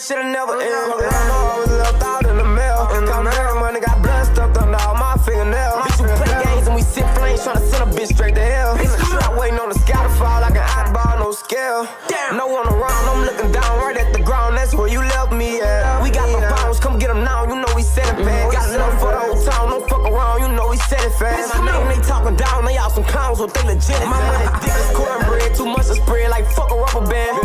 this shit'll never end. And I know I was left out in the mail. Come down, money got blood stuffed under all my fingernails. Bitch, you play games and we sit flames, tryna send a bitch straight to hell. Bitch, I'm waiting on the sky to fall like an eyeball, no scale. Damn. No one around, I'm looking down right at the ground. That's where you left me at. We got the bombs, come get them now. You know we set it back. Got love for the whole town, don't fuck around. You know we set it fast. My name, they talking down, they out some clowns, so they legit. My money thick as cornbread, too much to spread like fuck a rubber band.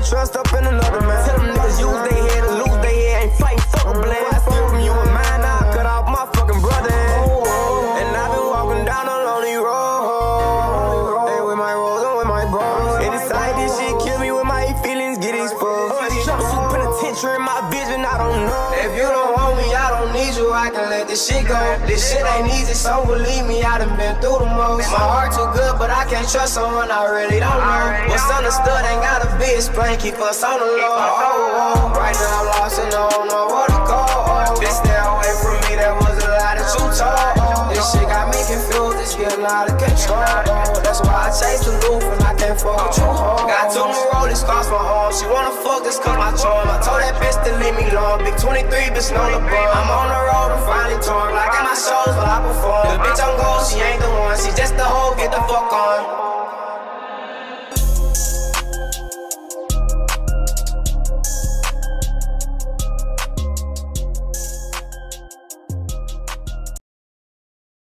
Trust up in another man. Tell them niggas use they head and lose they head. Ain't fighting fuck a blend. I steal from you and mine, I cut off my fucking brother. And I've been walking down a lonely road. Hey, with my rolls and with my bros. And inside this shit kill me with my feelings get exposed. Jumpsuit penitentiary, my vision, I don't know. If you don't want me, I don't need you, I can let this shit go. This shit ain't easy, so believe me, I done been through the most. My heart too good, but I can't trust someone I really don't know. What's understood ain't gotta be explained, keep us on the low. Oh, oh, right now I'm lost and I don't know where to go. Bitch, stay away from me, that was a lie that you told. This shit got me confused, it's getting out of control. That's why I chase the loop and I can't fuck with you. Got two new rollies, cross my arm. She wanna fuck this cause my charm. I told that bitch to leave me long. Big 23, bitch, no LeBron. I'm on the road, I'm finally torn. Like in my shows, but I perform. The bitch on gold, she ain't the one. She just the hoe, get the fuck on.